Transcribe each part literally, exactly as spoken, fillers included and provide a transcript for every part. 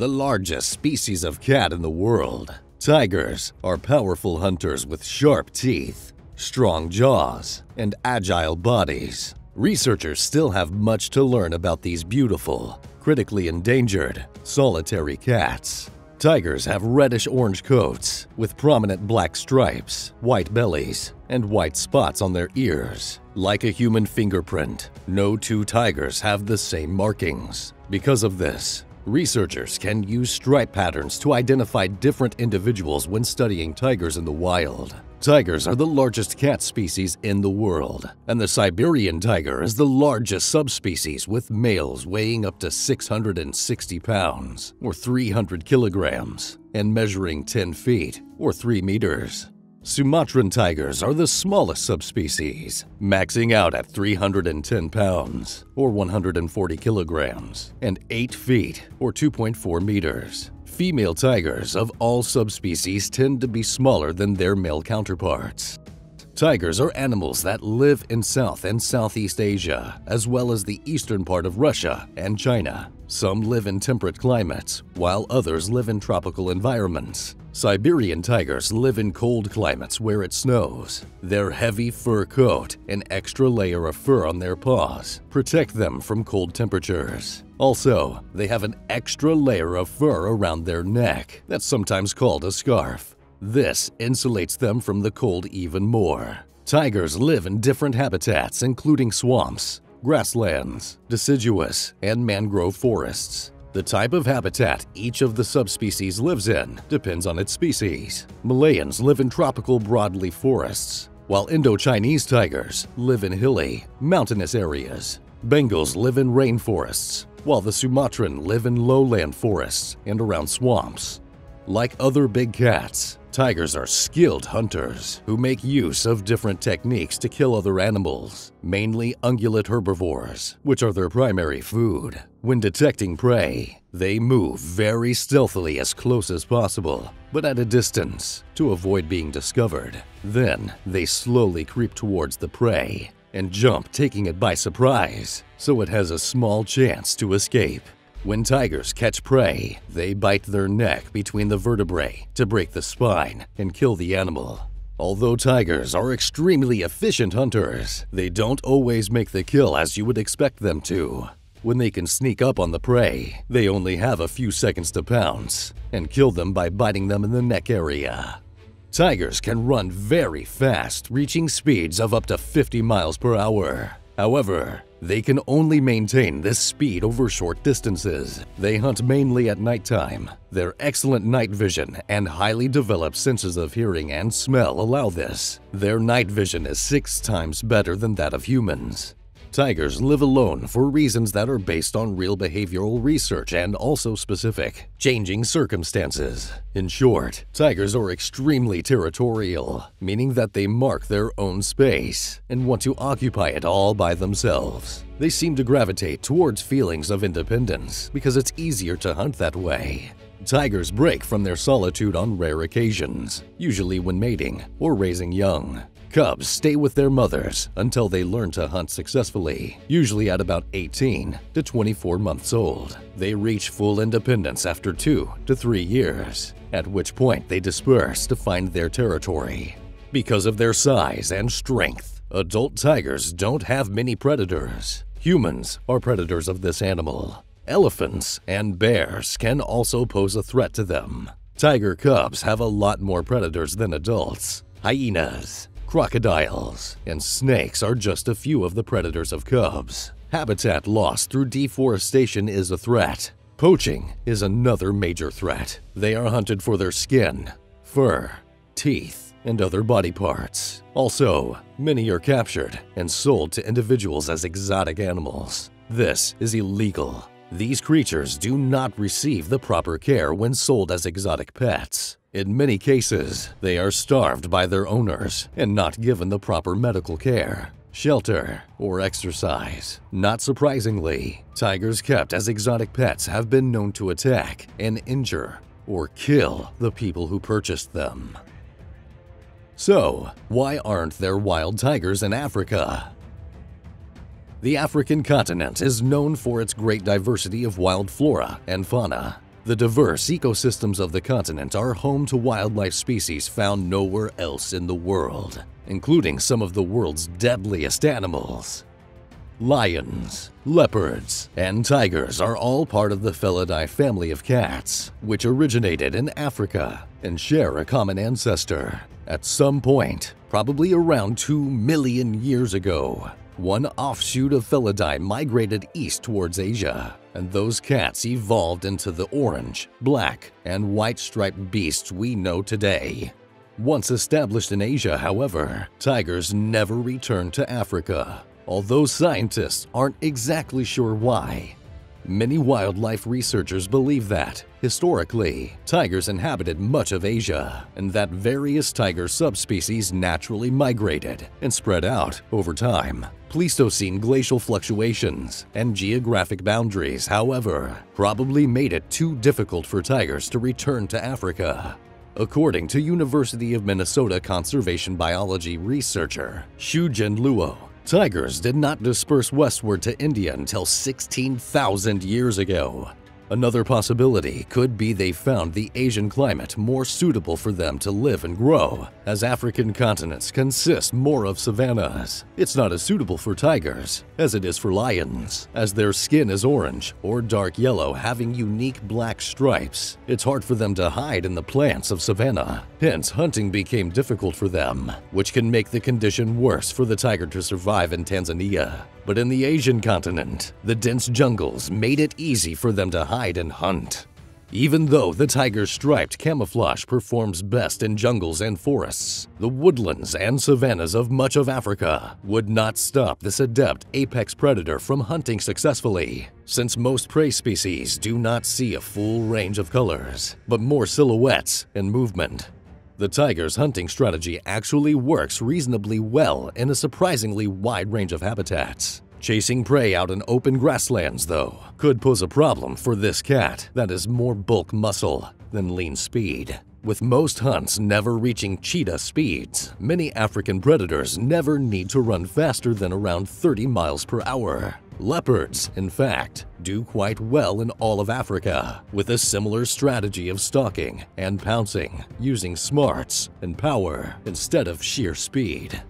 the largest species of cat in the world. Tigers are powerful hunters with sharp teeth, strong jaws, and agile bodies. Researchers still have much to learn about these beautiful, critically endangered, solitary cats. Tigers have reddish-orange coats with prominent black stripes, white bellies, and white spots on their ears. Like a human fingerprint, no two tigers have the same markings. Because of this, researchers can use stripe patterns to identify different individuals when studying tigers in the wild. Tigers are the largest cat species in the world, and the Siberian tiger is the largest subspecies, with males weighing up to six hundred sixty pounds or three hundred kilograms and measuring ten feet or three meters. Sumatran tigers are the smallest subspecies, maxing out at three hundred ten pounds or one hundred forty kilograms and eight feet or two point four meters. Female tigers of all subspecies tend to be smaller than their male counterparts. Tigers are animals that live in South and Southeast Asia, as well as the eastern part of Russia and China. Some live in temperate climates, while others live in tropical environments. Siberian tigers live in cold climates where it snows. Their heavy fur coat and extra layer of fur on their paws protect them from cold temperatures. Also, they have an extra layer of fur around their neck that's sometimes called a scarf. This insulates them from the cold even more. Tigers live in different habitats, including swamps, grasslands, deciduous, and mangrove forests. The type of habitat each of the subspecies lives in depends on its species. Malayans live in tropical broadleaf forests, while Indo-Chinese tigers live in hilly, mountainous areas. Bengals live in rainforests, while the Sumatran live in lowland forests and around swamps. Like other big cats, tigers are skilled hunters who make use of different techniques to kill other animals, mainly ungulate herbivores, which are their primary food. When detecting prey, they move very stealthily as close as possible, but at a distance, to avoid being discovered. Then, they slowly creep towards the prey and jump, taking it by surprise, so it has a small chance to escape. When tigers catch prey, they bite their neck between the vertebrae to break the spine and kill the animal. Although tigers are extremely efficient hunters, they don't always make the kill as you would expect them to. When they can sneak up on the prey, they only have a few seconds to pounce and kill them by biting them in the neck area. Tigers can run very fast, reaching speeds of up to fifty miles per hour. However, they can only maintain this speed over short distances. They hunt mainly at nighttime. Their excellent night vision and highly developed senses of hearing and smell allow this. Their night vision is six times better than that of humans. Tigers live alone for reasons that are based on real behavioral research and also specific, changing circumstances. In short, tigers are extremely territorial, meaning that they mark their own space and want to occupy it all by themselves. They seem to gravitate towards feelings of independence because it's easier to hunt that way. Tigers break from their solitude on rare occasions, usually when mating or raising young. Cubs stay with their mothers until they learn to hunt successfully, usually at about eighteen to twenty-four months old. They reach full independence after two to three years, at which point they disperse to find their territory. Because of their size and strength, adult tigers don't have many predators. Humans are predators of this animal. Elephants and bears can also pose a threat to them. Tiger cubs have a lot more predators than adults. Hyenas, crocodiles, and snakes are just a few of the predators of cubs. Habitat loss through deforestation is a threat. Poaching is another major threat. They are hunted for their skin, fur, teeth, and other body parts. Also, many are captured and sold to individuals as exotic animals. This is illegal. These creatures do not receive the proper care when sold as exotic pets. In many cases, they are starved by their owners and not given the proper medical care, shelter, or exercise. Not surprisingly, tigers kept as exotic pets have been known to attack and injure or kill the people who purchased them. So, why aren't there wild tigers in Africa? The African continent is known for its great diversity of wild flora and fauna. The diverse ecosystems of the continent are home to wildlife species found nowhere else in the world, including some of the world's deadliest animals. Lions, leopards, and tigers are all part of the Felidae family of cats, which originated in Africa and share a common ancestor. At some point, probably around two million years ago, one offshoot of Felidae migrated east towards Asia, and those cats evolved into the orange, black, and white-striped beasts we know today. Once established in Asia, however, tigers never returned to Africa, although scientists aren't exactly sure why. Many wildlife researchers believe that, historically, tigers inhabited much of Asia, and that various tiger subspecies naturally migrated and spread out over time. Pleistocene glacial fluctuations and geographic boundaries, however, probably made it too difficult for tigers to return to Africa. According to University of Minnesota conservation biology researcher Shu Jen Luo, tigers did not disperse westward to India until sixteen thousand years ago. Another possibility could be they found the Asian climate more suitable for them to live and grow, as African continents consist more of savannas. It's not as suitable for tigers as it is for lions, as their skin is orange or dark yellow having unique black stripes. It's hard for them to hide in the plants of savanna, hence hunting became difficult for them, which can make the condition worse for the tiger to survive in Tanzania. But in the Asian continent, the dense jungles made it easy for them to hide and hunt. Even though the tiger's striped camouflage performs best in jungles and forests, the woodlands and savannas of much of Africa would not stop this adept apex predator from hunting successfully, since most prey species do not see a full range of colors, but more silhouettes and movement. The tiger's hunting strategy actually works reasonably well in a surprisingly wide range of habitats. Chasing prey out in open grasslands, though, could pose a problem for this cat that is more bulk muscle than lean speed. With most hunts never reaching cheetah speeds, many African predators never need to run faster than around thirty miles per hour. Leopards, in fact, do quite well in all of Africa, with a similar strategy of stalking and pouncing, using smarts and power instead of sheer speed.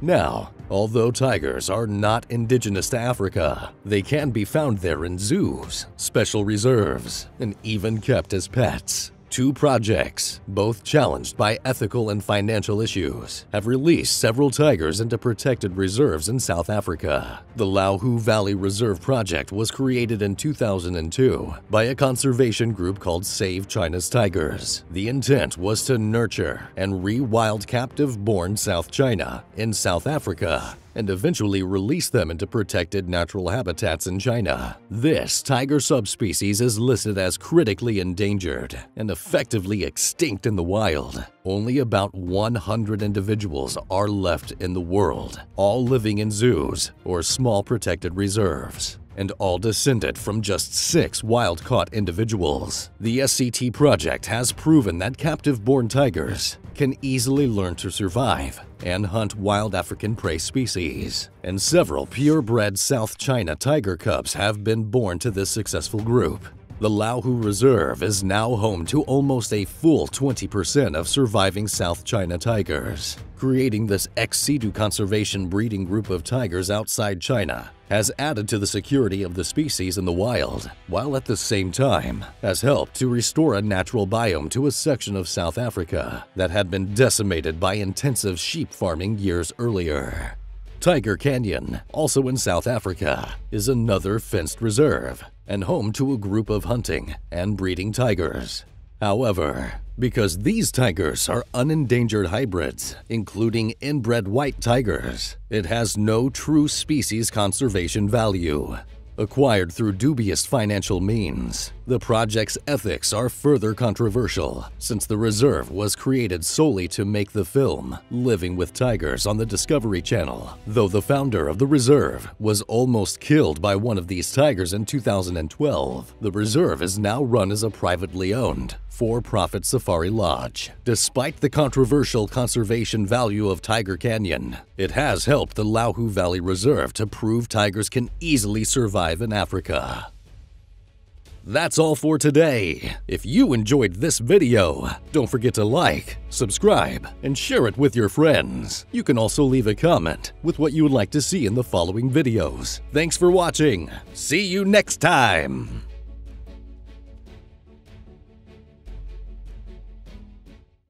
Now, although tigers are not indigenous to Africa, they can be found there in zoos, special reserves, and even kept as pets. Two projects, both challenged by ethical and financial issues, have released several tigers into protected reserves in South Africa. The Laohu Valley Reserve project was created in two thousand two by a conservation group called Save China's Tigers. The intent was to nurture and rewild captive-born South China in South Africa, and eventually release them into protected natural habitats in China. This tiger subspecies is listed as critically endangered and effectively extinct in the wild. Only about one hundred individuals are left in the world, all living in zoos or small protected reserves, and all descended from just six wild-caught individuals. The S C T project has proven that captive-born tigers can easily learn to survive and hunt wild African prey species, and several purebred South China tiger cubs have been born to this successful group. The Laohu Reserve is now home to almost a full twenty percent of surviving South China tigers. Creating this ex-situ conservation breeding group of tigers outside China has added to the security of the species in the wild, while at the same time has helped to restore a natural biome to a section of South Africa that had been decimated by intensive sheep farming years earlier. Tiger Canyon, also in South Africa, is another fenced reserve and home to a group of hunting and breeding tigers. However, because these tigers are unendangered hybrids, including inbred white tigers, it has no true species conservation value. Acquired through dubious financial means, the project's ethics are further controversial, since the reserve was created solely to make the film Living with Tigers on the Discovery Channel, though the founder of the reserve was almost killed by one of these tigers in two thousand twelve. The reserve is now run as a privately owned, for-profit safari lodge. Despite the controversial conservation value of Tiger Canyon, it has helped the Laohu Valley Reserve to prove tigers can easily survive in Africa. That's all for today. If you enjoyed this video, don't forget to like, subscribe, and share it with your friends. You can also leave a comment with what you would like to see in the following videos. Thanks for watching. See you next time.